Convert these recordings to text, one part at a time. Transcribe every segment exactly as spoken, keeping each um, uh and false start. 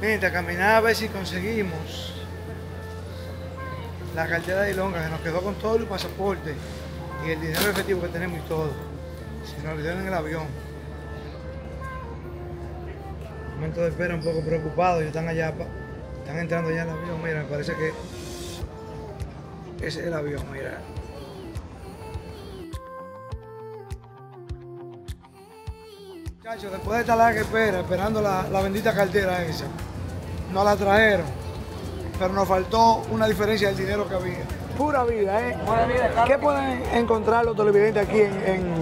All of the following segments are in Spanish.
Mientras caminaba a ver si conseguimos la cartera de Ilonka, que nos quedó con todo el pasaporte y el dinero efectivo que tenemos y todo. Se nos olvidó en el avión. Momento de espera un poco preocupado, ellos están allá, están entrando ya en el avión, mira, me parece que ese es el avión, mira. Muchachos, después de esta larga espera, esperando la, la bendita cartera esa, nos la trajeron, pero nos faltó una diferencia del dinero que había. Pura vida, ¿eh? Pura vida. ¿Qué pueden encontrar los televidentes aquí en, en,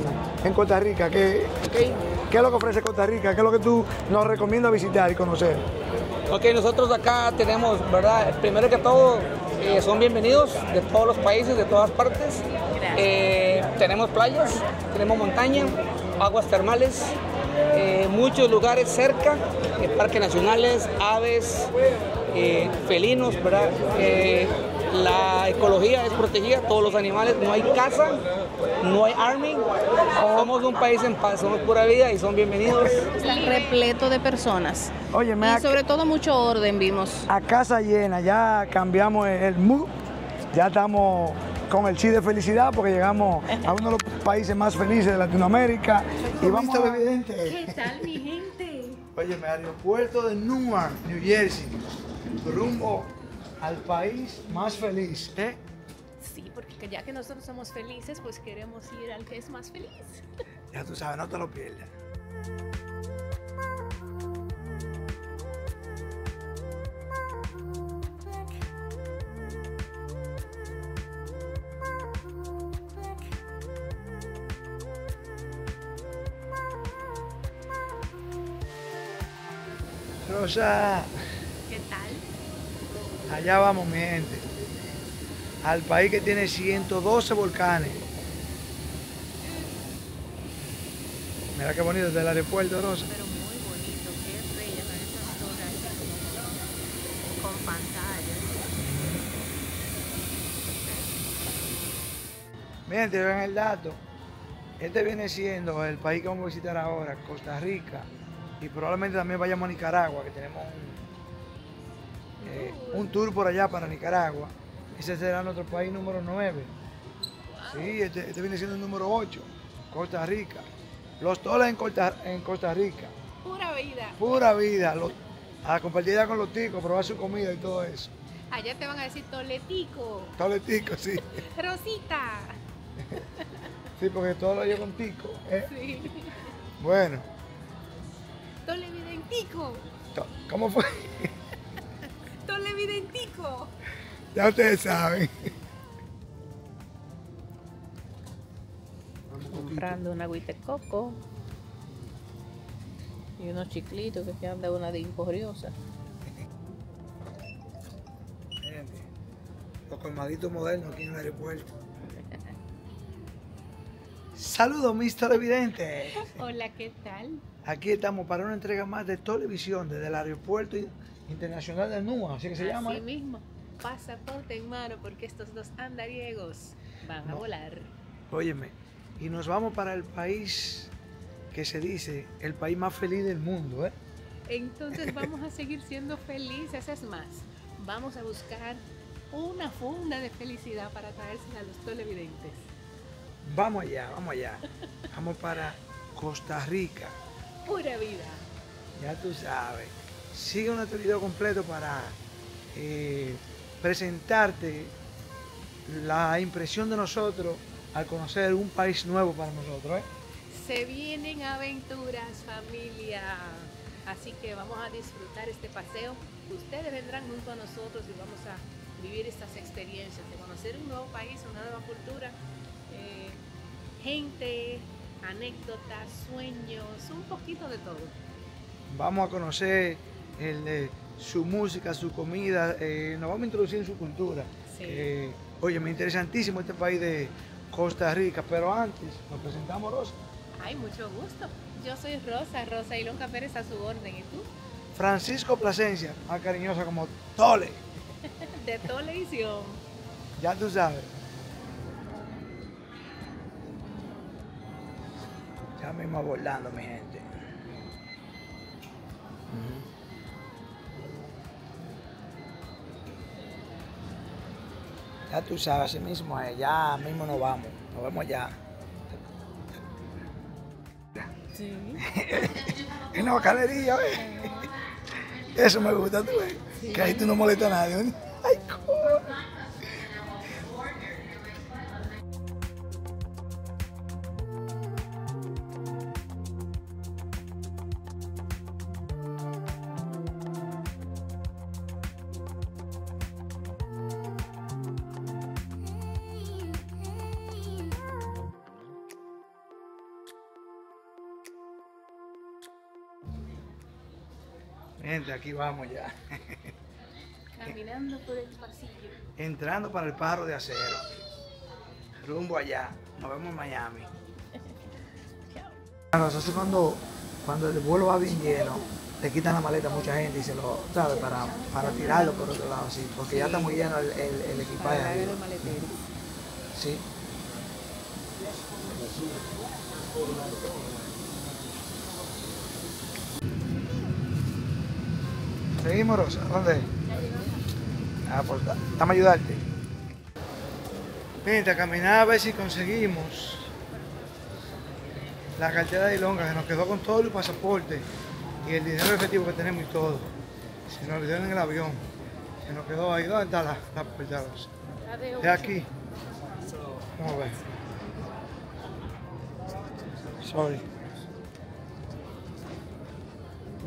en Costa Rica? ¿Qué, okay. ¿Qué es lo que ofrece Costa Rica? ¿Qué es lo que tú nos recomiendas visitar y conocer? Ok, nosotros acá tenemos, ¿verdad? Primero que todo, eh, son bienvenidos de todos los países, de todas partes. Eh, tenemos playas, tenemos montaña, aguas termales. Eh, muchos lugares cerca, eh, parques nacionales, aves, eh, felinos, ¿verdad? Eh, la ecología es protegida, todos los animales, no hay caza, no hay army, somos un país en paz, somos pura vida y son bienvenidos. Están repleto de personas. Oye, me y ha... sobre todo mucho orden vimos. A casa llena, ya cambiamos el mood, ya estamos con el chi de felicidad porque llegamos a uno de los países más felices de Latinoamérica. Y vamos a ver. ¿Qué tal, mi gente? Oye, me aeropuerto de Newark, New Jersey, rumbo al país más feliz, ¿eh? Sí, porque ya que nosotros somos felices, pues queremos ir al que es más feliz. Ya tú sabes, no te lo pierdas. Rosa. ¿Qué tal? Allá vamos, mi gente. Al país que tiene ciento doce volcanes. Mira qué bonito desde el aeropuerto, Rosa. Pero muy bonito, qué bella con esas torres con pantallas. Miren, te ven el dato. Este viene siendo el país que vamos a visitar ahora, Costa Rica. Y probablemente también vayamos a Nicaragua, que tenemos un, eh, un tour por allá para Nicaragua. Ese será nuestro país número nueve. Sí, este, este viene siendo el número ocho, Costa Rica. Los toles en Costa, en Costa Rica. Pura vida. Pura vida. Los, a compartir ya con los ticos, probar su comida y todo eso. Allá te van a decir toletico. Toletico, sí. Rosita. Sí, porque todo lo llevo con tico, ¿eh? Sí. Bueno. Tole Videntico. ¿Cómo fue? Tole Videntico. Ya ustedes saben. Comprando una agüita de coco y unos chiclitos que quedan de una de incorriosa. Los colmaditos modernos aquí en el aeropuerto. Saludos, mis televidentes. Hola, ¿qué tal? Aquí estamos para una entrega más de Tole Visión desde el Aeropuerto Internacional de Newark, así que se así llama. Así mismo, pasaporte en mano porque estos dos andariegos van no. a volar. Óyeme, y nos vamos para el país que se dice el país más feliz del mundo, ¿eh? Entonces vamos a seguir siendo felices, es más, vamos a buscar una funda de felicidad para traérsela a los televidentes. Vamos allá, vamos allá, vamos para Costa Rica. Pura vida. Ya tú sabes. Sigue nuestro video completo para eh, presentarte la impresión de nosotros al conocer un país nuevo para nosotros, ¿eh? Se vienen aventuras, familia. Así que vamos a disfrutar este paseo. Ustedes vendrán junto a nosotros y vamos a vivir estas experiencias de conocer un nuevo país, una nueva cultura, eh, gente, anécdotas, sueños, un poquito de todo. Vamos a conocer el, eh, su música, su comida, eh, nos vamos a introducir en su cultura. Sí. Eh, oye, me interesantísimo este país de Costa Rica, pero antes nos presentamos, Rosa. Ay, mucho gusto. Yo soy Rosa, Rosa Ilonka Pérez a su orden, ¿y tú? Francisco Plasencia, más cariñosa como Tole. De Tole Visión. Ya tú sabes. Ya mismo volando, mi gente. Uh-huh. Ya tú sabes, así mismo es, ya mismo nos vamos, nos vemos ya. Sí. En la bacanería, ¿ves? Eso me gusta, tú ves. Sí. Que ahí tú no molestas a nadie, ¿no? Ay, cómo. Gente, aquí vamos ya. Caminando por el pasillo. Entrando para el Pájaro de Acero. Rumbo allá. Nos vemos en Miami. Chao. Sea, cuando, cuando el vuelo va bien lleno, te quitan la maleta a mucha gente y se lo, ¿sabes? Para, para tirarlo por otro lado, sí. Porque sí, ya está muy lleno el, el, el equipaje. Para el maletero. Sí. ¿Seguimos, Rosa? ¿Dónde? Ah, pues dame ayudarte. Vente a caminar a ver si conseguimos la cartera de Ilonka, que nos quedó con todo el pasaporte y el dinero efectivo que tenemos y todo. Se nos olvidó en el avión. Se nos quedó ahí. ¿Dónde está la, la puerta, Rosa? De aquí. Vamos a ver. Sorry.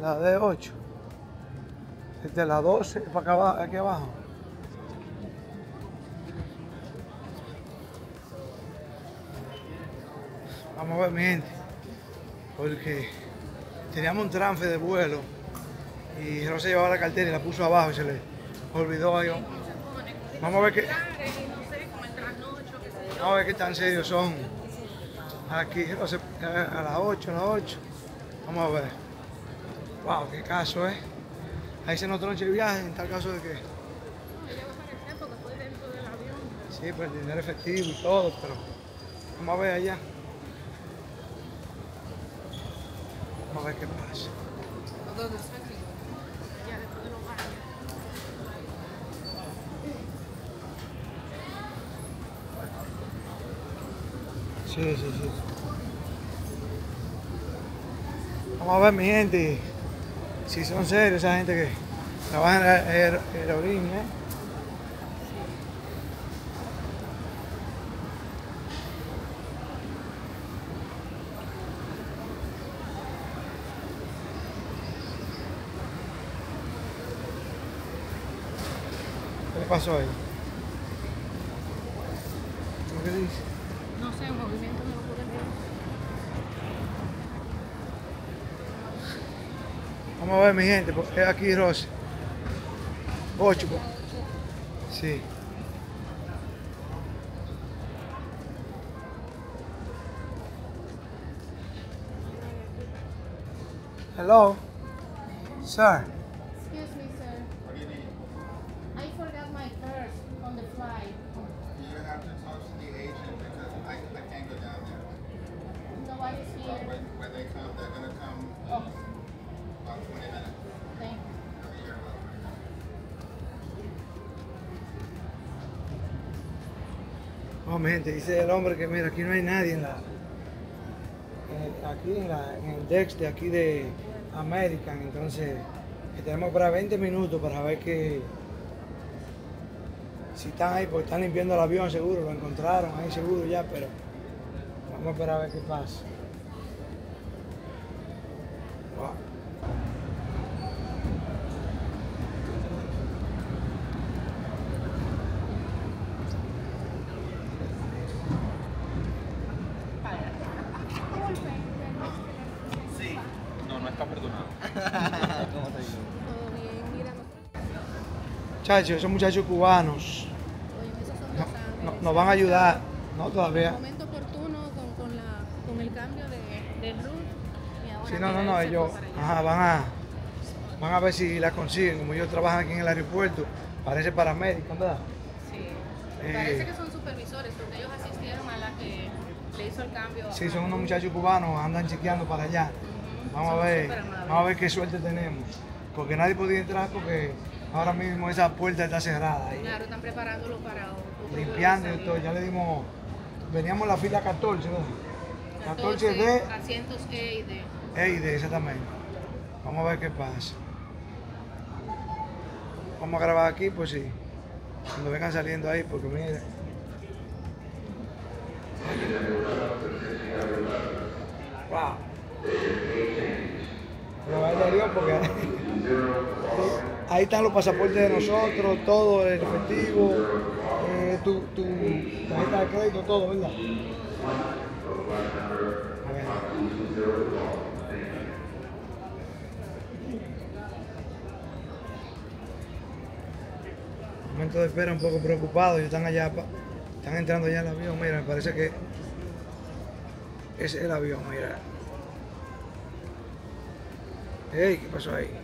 La de ocho. Desde las doce para acá abajo, aquí abajo. Vamos a ver, mi gente, porque teníamos un transfer de vuelo y Rosa llevaba la cartera y la puso abajo y se le olvidó a ellos. Vamos a ver qué. Vamos a ver qué tan serios son. Aquí, Rosa, a las ocho, a las ocho. Vamos a ver. Wow, qué caso, ¿eh? Ahí se nos troncha el viaje, en tal caso de que... No, ella va para el porque fue dentro del avión. Pero... Sí, pues el dinero efectivo y todo, pero... Vamos a ver allá. Vamos a ver qué pasa. ¿Dónde está aquí? Allá, después de los baños. Sí, sí, sí. Vamos a ver, mi gente. Si son serios, esa gente que trabaja en la aer aerolínea. ¿Qué le pasó ahí? ¿Qué dice? No sé, un movimiento no lo pude ver. Vamos a ver, mi gente, porque aquí Rosa. Ocho. Sí. Hello. Sir. Excuse me, sir. What do you need? I forgot my purse on the flight. You have to talk to the agent because I, I can't go down there. Nobody's here. So when, when they come, they're going to come. Oh. Oh, mi gente, dice el hombre que mira, aquí no hay nadie en la, en, aquí en, la, en el Dex de aquí de American, entonces tenemos para veinte minutos para ver que si están ahí, porque están limpiando el avión seguro, lo encontraron ahí seguro ya, pero vamos a esperar a ver qué pasa. Wow. Muchachos, esos muchachos cubanos nos no, no van a ayudar, no todavía. Momento oportuno con, con, la, con el cambio de, de rumbo. Sí, no, no, no, ellos ajá, van, a, van a ver si la consiguen. Como ellos trabajan aquí en el aeropuerto, parece paramédicos, ¿verdad? Sí, eh, parece que son supervisores porque ellos asistieron a la que le hizo el cambio. Sí, son unos muchachos cubanos, andan chequeando para allá. Uh-huh. Vamos a ver, vamos a ver qué suerte tenemos, porque nadie podía entrar porque Ahora mismo esa puerta está cerrada. Ahí. Claro, están preparándolo para... Limpiando y todo, ya le dimos... Veníamos la fila catorce, ¿no? catorce D. Asientos E y D. E y D, exactamente. Vamos a ver qué pasa. Vamos a grabar aquí, pues sí. Cuando vengan saliendo ahí, porque miren. Wow. Pero vaya Dios, porque ahí están los pasaportes de nosotros, todo, el efectivo, eh, tu, tu tarjeta de crédito, todo, ¿verdad? A ver. Momento de espera, un poco preocupado, ellos están allá, están entrando ya en el avión, mira, me parece que es el avión, mira. Ey, ¿qué pasó ahí?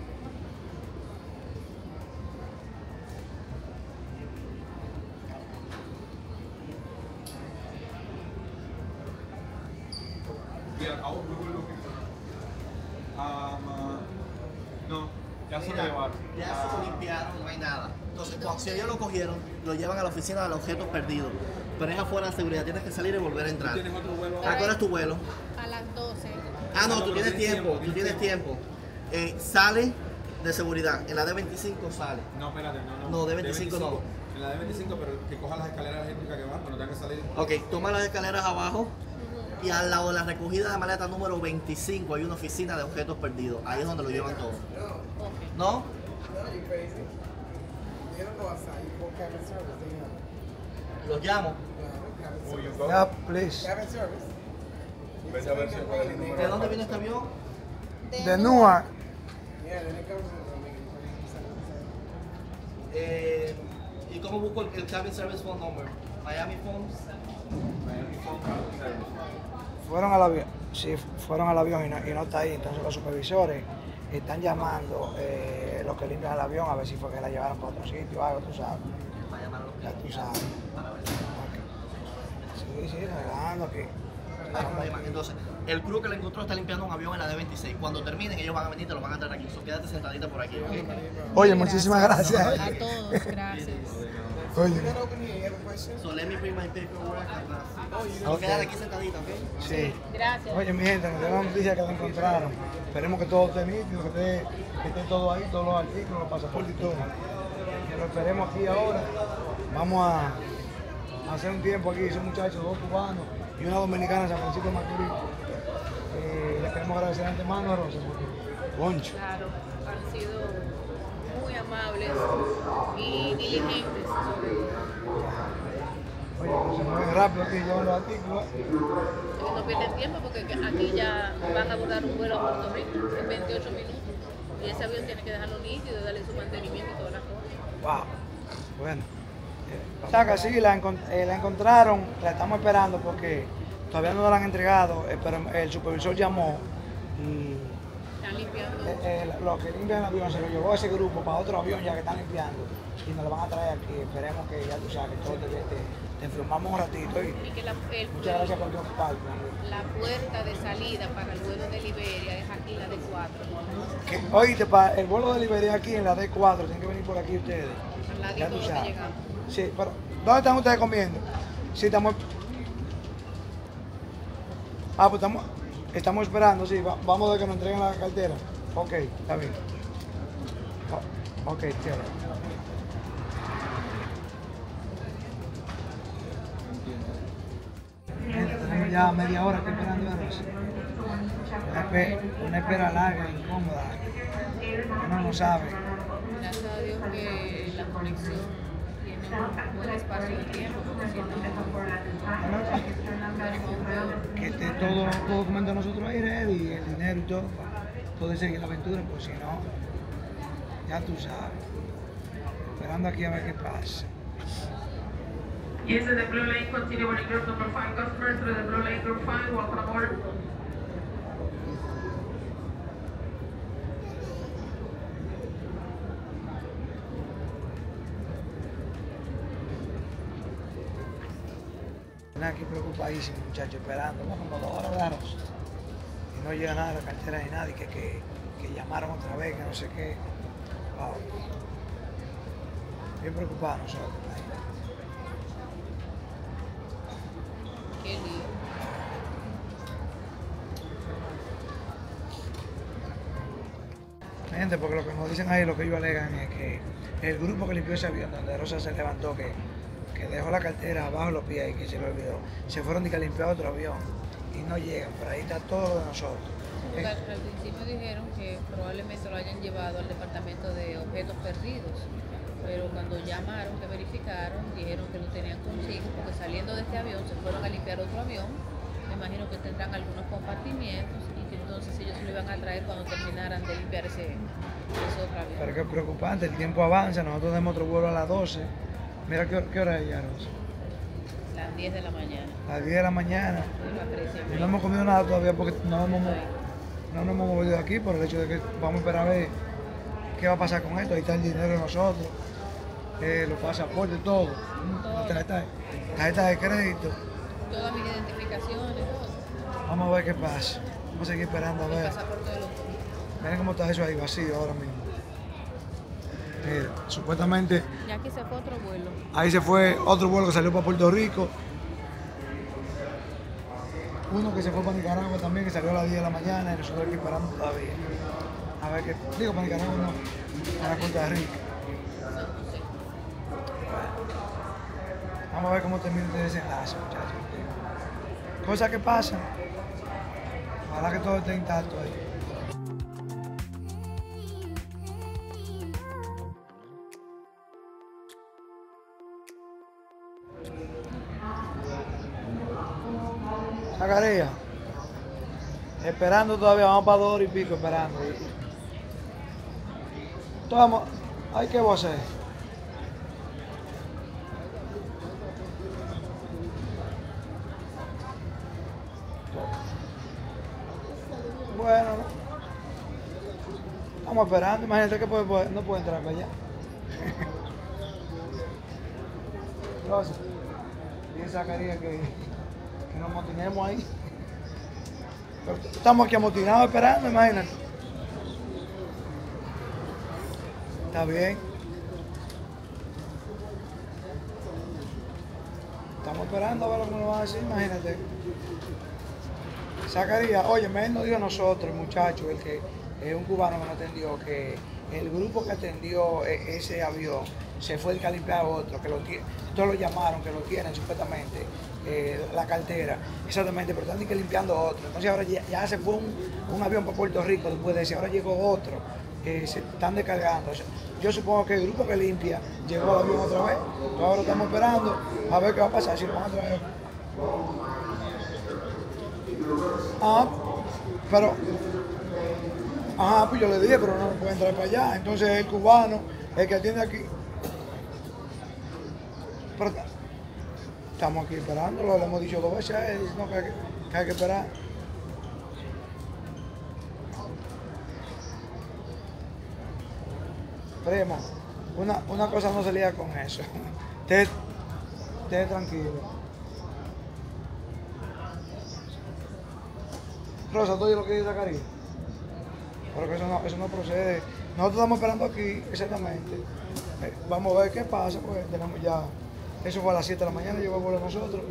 Si ellos lo cogieron, lo llevan a la oficina de los objetos perdidos. Pero es afuera de seguridad, tienes que salir y volver a entrar. ¿Tienes otro vuelo? ¿A qué hora es tu vuelo? A las doce. Ah, no, tú tienes tiempo, tú tienes tiempo. Eh, sale de seguridad, en la D veinticinco sale. No, espérate, no, no. No, D veinticinco no. En la D veinticinco, pero que cojan las escaleras eléctricas que van, pero no tengan que salir. Ok, toma las escaleras abajo y al lado de la recogida de maleta número veinticinco hay una oficina de objetos perdidos. Ahí es donde lo llevan todo. ¿No? Los llamo. Yeah, please. ¿De dónde viene este avión? De Newark. Eh, ¿Y cómo busco el cabin service phone number? Miami phone. Miami phone cabin service. Fueron al avión. Sí, fueron al avión y no, y no está ahí. Entonces los supervisores están llamando. Eh, los que limpian el avión, a ver si fue que la llevaron para otro sitio, algo, tú sabes. Ya tú sabes. Sí, sí, relajando aquí. Entonces, el crew que la encontró está limpiando un avión en la D veintiséis. Cuando terminen, ellos van a venir y te lo van a traer aquí. So, quédate sentadita por aquí. ¿Okay? Oye, gracias. Muchísimas gracias. A todos, gracias. Oye. So, let me bring my paperwork. So, quédate aquí sentadita, ¿ok? Sí. Gracias. Oye, mi gente, nos tenemos noticias que lo encontraron. Esperemos que todo esté nítido, que esté, que esté todo ahí, todos los artículos, los pasaportes y todo. Que lo esperemos aquí ahora. Vamos a hacer un tiempo aquí, esos muchachos, dos cubanos y una dominicana en San Francisco de Macorís. Eh, les queremos agradecer de antemano a Rosa, porque Boncho. Claro, han sido muy amables y diligentes. Oye, pues se mueven rápido aquí, llevan los artículos. Que no pierden tiempo porque aquí ya van a abordar un vuelo a Puerto Rico en veintiocho minutos. Y ese avión tiene que dejarlo nítido, darle su mantenimiento y todas las cosas. Wow, bueno. Saca, sí, la, encont eh, la encontraron, la estamos esperando porque todavía no la han entregado, eh, pero el supervisor llamó y están limpiando. Eh, eh, los que limpian el avión se lo llevó a ese grupo para otro avión ya que están limpiando y nos lo van a traer aquí. Esperemos que ya tú sabes que todo te, te, te enfermamos un ratito y, y que la, el, muchas gracias por tu ocuparte. La puerta de salida para el vuelo de Liberia es aquí, la D cuatro. ¿No? Oíste, para el vuelo de Liberia aquí en la D cuatro, tienen que venir por aquí ustedes. La ya tú sabes. Sí, pero ¿dónde están ustedes comiendo? Sí, estamos... Ah, pues estamos, estamos esperando, sí, va, vamos de que nos entreguen la cartera. Ok, está bien. Ok, cierra. Tenemos ya media hora aquí esperando a Rosa. Una espera larga, incómoda. No lo sabe. Gracias a Dios que la conexión... buen espacio de tiempo, porque si no, que esté todo, todo documento de nosotros ahí, y el dinero y todo, todo seguir la aventura, pues si no, ya tú sabes, esperando aquí a ver qué pasa. Yes, the blue lane continue with group number five customers through the blue lane group five, welcome aboard. Aquí preocupadísimo, muchachos, esperando, bueno, como dos horas de Rosa. Y no llega nada a la cartera de nadie, que, que, que llamaron otra vez, que no sé qué. Wow. Qué preocupados nosotros. Qué lío. Gente, porque lo que nos dicen ahí, lo que ellos alegan es que el grupo que limpió ese avión donde Rosa se levantó, que, que dejó la cartera abajo de los pies y que se lo olvidó, se fueron y que limpió otro avión y no llegan, pero ahí está todo lo de nosotros. ¿Okay? Pero al principio dijeron que probablemente lo hayan llevado al departamento de objetos perdidos, pero cuando llamaron, que verificaron, dijeron que lo tenían consigo porque saliendo de este avión se fueron a limpiar otro avión, me imagino que tendrán algunos compartimientos y que entonces ellos se lo iban a traer cuando terminaran de limpiar ese, ese otro avión. Pero qué preocupante, el tiempo avanza, nosotros tenemos otro vuelo a las doce, mira qué, qué hora es ya, Rosa. Las diez de la mañana. Las diez de la mañana. Y no hemos comido nada todavía porque no hemos, no nos hemos movido de aquí por el hecho de que vamos a esperar a ver qué va a pasar con esto. Ahí está el dinero de nosotros, eh, los pasaportes, todo. Las tarjetas, tarjetas de crédito. Todas mis identificaciones, todo. Vamos a ver qué pasa. Vamos a seguir esperando a ver. El pasaporte de los... Miren cómo está eso ahí vacío ahora mismo. Eh, supuestamente... Y aquí se fue otro vuelo. Ahí se fue otro vuelo que salió para Puerto Rico. Uno que se fue para Nicaragua también, que salió a las diez de la mañana y nosotros aquí parando todavía. A ver qué... Digo, para Nicaragua no, para Costa Rica. Vamos a ver cómo termina este desenlace, muchachos. Cosas que pasan. Ojalá que todo esté intacto ahí. Sacaría. Esperando todavía, vamos para dos horas y pico esperando. Toma, hay que voce. Bueno, estamos esperando, imagínate que puede, puede, no puede entrar para allá. Rosa, bien Zacarías que... Nos amotinemos ahí. Pero estamos aquí amotinados esperando, imagínate. Está bien. Estamos esperando a ver lo que nos van a decir, imagínate. Zacarías, oye, me nos dijo a nosotros, el muchacho, el que es un cubano que nos atendió, que el grupo que atendió ese avión se fue el que limpiar a otro, que lo tiene, todos lo llamaron, que lo tienen supuestamente. Eh, la cartera, exactamente, pero están que limpiando otro. Entonces ahora ya, ya se fue un, un avión para Puerto Rico después de ese, ahora llegó otro, eh, se están descargando. O sea, yo supongo que el grupo que limpia llegó al avión otra vez, entonces ahora estamos esperando a ver qué va a pasar, si lo van a traer. Ah, pero, ajá, pues yo le dije, pero no pueden entrar para allá, entonces el cubano, el que atiende aquí. Pero, estamos aquí esperando, lo hemos dicho dos veces, él dice no, que, hay que, que hay que esperar. Prima, una, una cosa no se lía con eso. Esté te, te tranquilo. Rosa, ¿tú oyes lo que dice Zacarías? Porque eso no, eso no procede. Nosotros estamos esperando aquí, exactamente. Vamos a ver qué pasa, pues tenemos ya... Eso fue a las siete de la mañana, llegó el vuelo a nosotros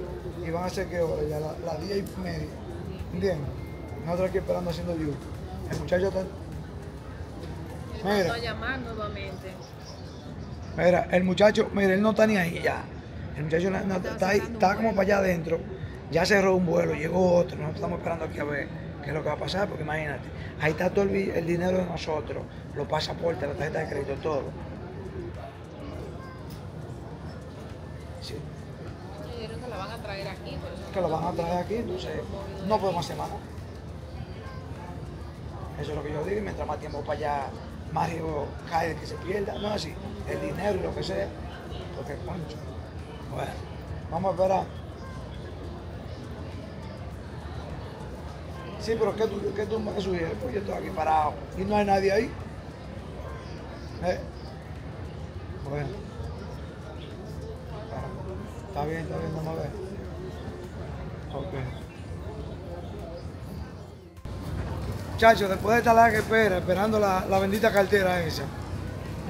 y van a ser que ahora ya las la diez y media. ¿Entiendes? Nosotros aquí esperando haciendo lluvia. El muchacho está... Mira. Él va a llamar nuevamente. Mira, el muchacho, mira, él no está ni ahí ya. El muchacho no, no, está, está, ahí, está como para allá adentro. Ya cerró un vuelo, llegó otro. Nosotros estamos esperando aquí a ver qué es lo que va a pasar, porque imagínate, ahí está todo el, el dinero de nosotros, los pasaportes, la tarjeta de crédito, todo. Sí. Me dijeron que lo van a traer aquí. Pero que lo van a traer aquí, entonces no podemos hacer nada. Eso es lo que yo digo, y mientras más tiempo para allá, más riesgo cae de que se pierda, no así, el dinero y lo que sea, porque concho. Bueno, vamos a esperar. Sí, pero ¿qué tú, qué tú me sugieres? Pues yo estoy aquí parado y no hay nadie ahí. ¿Eh? Bueno. Está bien, está bien, vamos a ver. Ok. Muchachos, después de esta larga espera, esperando la, la bendita cartera esa,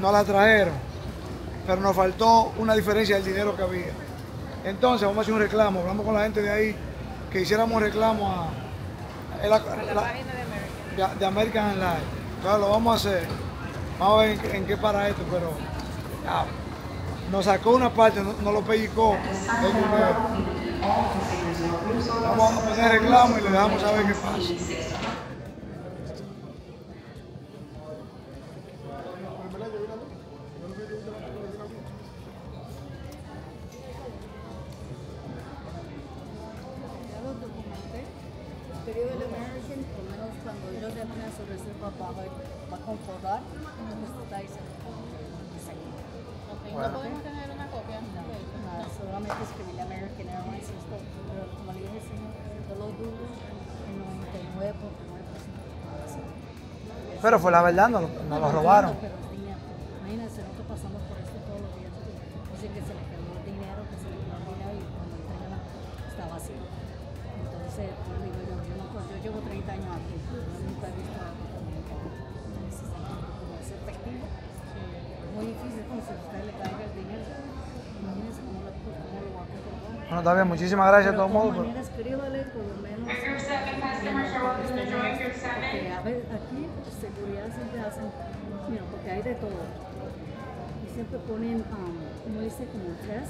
no la trajeron. pero nos faltó una diferencia del dinero que había. Entonces vamos a hacer un reclamo, hablamos con la gente de ahí, que hiciéramos un reclamo a, a, la, a la, la página de American, de, de American Online. Claro, lo vamos a hacer, vamos a ver en, en qué para esto, pero ya, nos sacó una parte, nos no lo pellicó. Vamos a poner reclamo y le dejamos saber qué pasa. Pero fue la verdad, nos no lo robaron. Pero imagínense, nosotros pasamos por esto todos los días. Así que se le quedó el dinero, que se le quedó el dinero y cuando entregaron estaba vacío. Entonces, yo digo, yo, yo, no, yo llevo treinta años aquí, nunca he visto algo como ese testigo. Muy difícil como si usted le caiga el dinero. Imagínense cómo lo va a comprar. Bueno, está bien, muchísimas gracias a todos modos. Aquí seguridad siempre hacen, mira, porque hay de todo. Y siempre ponen, um, como dice, como tres,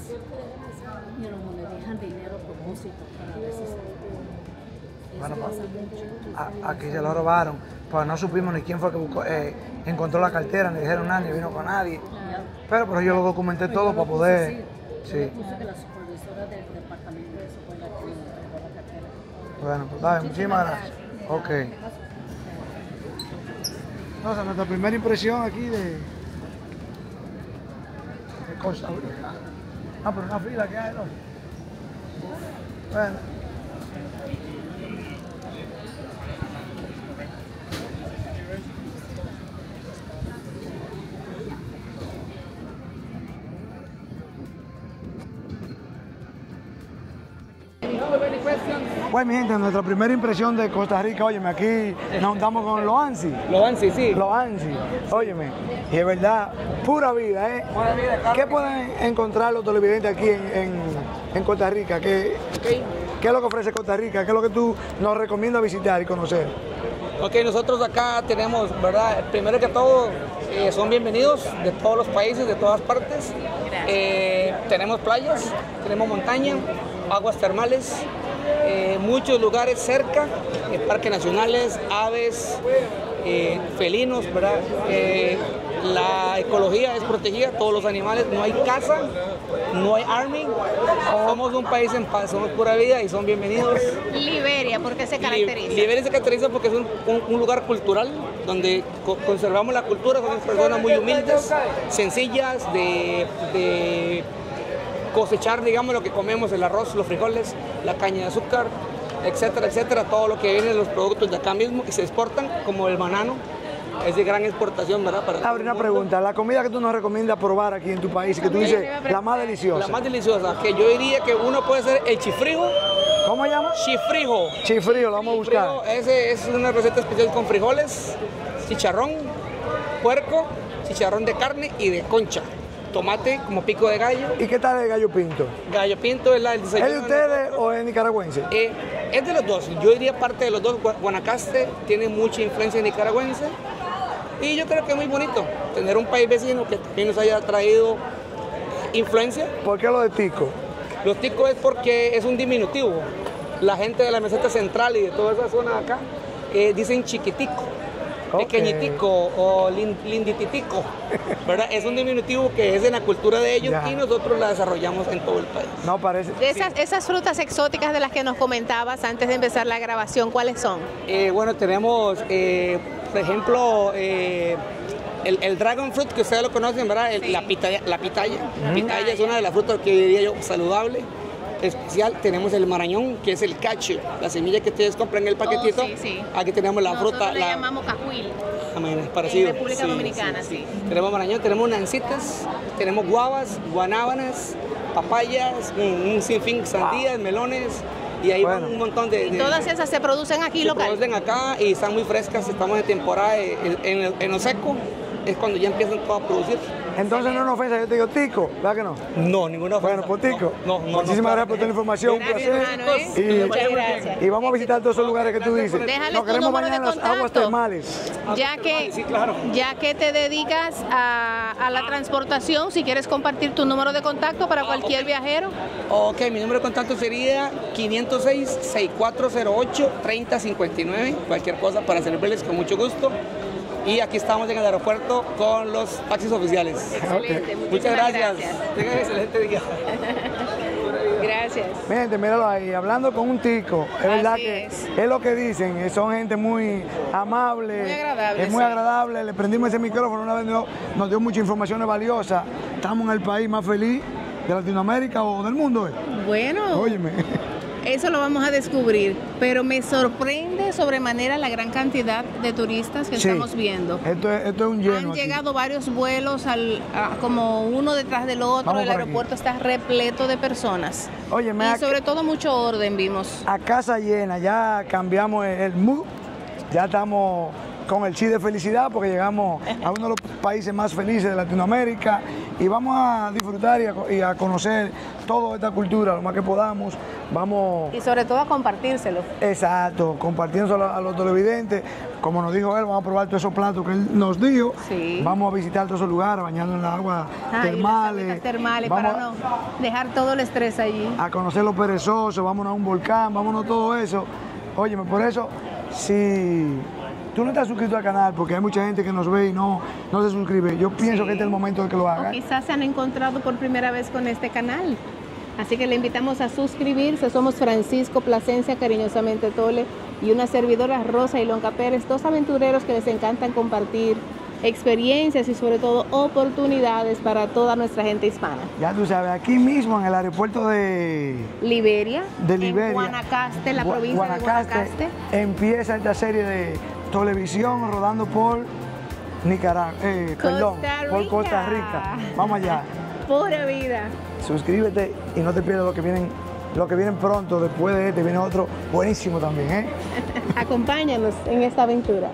mira, donde dejan dinero a propósito para veces. Bueno, pa, a, aquí se lo robaron, pues no supimos ni quién fue que buscó, eh, encontró la cartera, ni dijeron nadie, vino con nadie. Pero por eso yo lo documenté pero todo lo para poder. Decir, sí. Puse que la supervisora del departamento de eso fue la que entregó la cartera. Bueno, pues dale, muchísimas gracias. Ok. O sea, nuestra primera impresión aquí de, de Costa Rica. Ah, pero una fila que hay, ¿no? Bueno. Bueno, mi gente, nuestra primera impresión de Costa Rica, óyeme, aquí nos juntamos con Loansi. Loansi, sí. Loansi, óyeme, y es verdad, pura vida, ¿eh? Pura vida, claro. ¿Qué pueden encontrar los televidentes aquí en, en, en Costa Rica? ¿Qué, okay. ¿Qué es lo que ofrece Costa Rica? ¿Qué es lo que tú nos recomiendas visitar y conocer? Ok, nosotros acá tenemos, ¿verdad? Primero que todo, eh, son bienvenidos de todos los países, de todas partes. Eh, tenemos playas, tenemos montaña, aguas termales, eh, muchos lugares cerca, eh, parques nacionales, aves, eh, felinos, ¿verdad? Eh, la ecología es protegida, todos los animales, no hay caza, no hay army, somos un país en paz, somos pura vida y son bienvenidos. Liberia, ¿por qué se caracteriza? Liberia se caracteriza porque es un, un, un lugar cultural donde co conservamos la cultura, somos personas muy humildes, sencillas, de... de cosechar, digamos, lo que comemos, el arroz, los frijoles, la caña de azúcar, etcétera, etcétera, todo lo que viene de los productos de acá mismo que se exportan, como el banano, es de gran exportación, ¿verdad? Para Abre una pregunta, la comida que tú nos recomiendas probar aquí en tu país, que tú dices, la más deliciosa. La más deliciosa, que yo diría que uno puede ser el chifrijo. ¿Cómo se llama? Chifrijo. Chifrijo, lo vamos a buscar. Ese es una receta especial con frijoles, chicharrón, puerco, chicharrón de carne y de concha. Tomate como pico de gallo. ¿Y qué tal el gallo pinto? Gallo pinto es la del desayuno. ¿Es de ustedes o es nicaragüense? Eh, es de los dos. Yo diría parte de los dos. Guanacaste tiene mucha influencia nicaragüense. Y yo creo que es muy bonito tener un país vecino que también nos haya traído influencia. ¿Por qué lo de tico? Los ticos es porque es un diminutivo. La gente de la meseta central y de toda esa zona de acá eh, dicen chiquitico. Okay. Pequeñitico o lindititico, ¿verdad? Es un diminutivo que es en la cultura de ellos ya. Y nosotros la desarrollamos en todo el país. No parece. De esas, sí. Esas frutas exóticas de las que nos comentabas antes de empezar la grabación, ¿cuáles son? Eh, bueno, tenemos, eh, por ejemplo, eh, el, el dragon fruit, que ustedes lo conocen, ¿verdad? El, sí. La pitaya. La pitaya. Mm. Pitaya es una de las frutas que diría yo saludable. Especial, tenemos el marañón, que es el cacho, la semilla que ustedes compran en el paquetito. Oh, sí, sí. Aquí tenemos la Nosotros fruta. Le la llamamos cajuil. Amén, es parecido. En República sí, Dominicana, sí, sí. sí. Tenemos marañón, tenemos nancitas, tenemos guavas, guanábanas, papayas, un, un sinfín, sandías, wow. melones. Y ahí bueno. van un montón de, de... Y todas esas se producen aquí se local. Se producen acá y están muy frescas, estamos en temporada en, en, en lo seco. es cuando ya empiezan todos a producir. Entonces no es una ofensa, yo te digo tico, ¿verdad que no? No, ninguna ofensa. Bueno, pues tico. No, no, muchísimas no, gracias por tu información, un placer. Hermano, ¿eh? Y, muchas gracias. Y vamos a visitar todos esos lugares que tú dices. Déjale nos queremos bañar en las aguas termales. Ya que, sí, claro. ya que te dedicas a, a la transportación, si quieres compartir tu número de contacto para cualquier ah, okay. viajero. Ok, mi número de contacto sería quinientos seis, sesenta y cuatro cero ocho, treinta cincuenta y nueve. Cualquier cosa para servirles con mucho gusto. Y aquí estamos en el aeropuerto con los taxis oficiales. Excelente, okay. Muchas gracias. gracias. Tengan excelente día. Gracias. Gente, míralo ahí, hablando con un tico. Es Así verdad que es. es lo que dicen, son gente muy amable. Muy agradable. Es muy sí. agradable. Le prendimos ese micrófono una vez, nos, nos dio muchas informaciones valiosas. Estamos en el país más feliz de Latinoamérica o del mundo. ¿eh? Bueno. Óyeme. Eso lo vamos a descubrir, pero me sorprende sobremanera la gran cantidad de turistas que sí, estamos viendo. Esto es, esto es un lleno. Han aquí. llegado varios vuelos, al, a, como uno detrás del otro, vamos el aeropuerto aquí. está repleto de personas. Oye, me y a... sobre todo mucho orden vimos. A casa llena, ya cambiamos el mood, ya estamos con el chi de felicidad porque llegamos a uno de los países más felices de Latinoamérica y vamos a disfrutar y a, y a conocer toda esta cultura lo más que podamos. Vamos... Y sobre todo a compartírselo. Exacto, compartiéndoselo a los televidentes. Como nos dijo él, vamos a probar todos esos platos que él nos dio. Sí. Vamos a visitar todos esos lugares, bañarnos en las aguas ah, termales. termales para a... no dejar todo el estrés allí. A conocer los perezosos, vámonos a un volcán, vámonos a todo eso. Óyeme, por eso, si... tú no estás suscrito al canal porque hay mucha gente que nos ve y no, no se suscribe. Yo pienso sí. que este es el momento de que lo hagan. Quizás se han encontrado por primera vez con este canal. Así que le invitamos a suscribirse. Somos Francisco Plasencia, cariñosamente Tole, y una servidora Rosa Ilonka Pérez, dos aventureros que les encantan compartir experiencias y sobre todo oportunidades para toda nuestra gente hispana. Ya tú sabes, aquí mismo en el aeropuerto de... Liberia. De Liberia. En Guanacaste, la Gu provincia Guanacaste, de Guanacaste. Empieza esta serie de... Tole Visión rodando por Nicaragua, eh, perdón, por Costa Rica. Vamos allá. Pura vida. Suscríbete y no te pierdas lo que vienen, lo que vienen pronto. Después de este viene otro buenísimo también, ¿eh? Acompáñanos en esta aventura.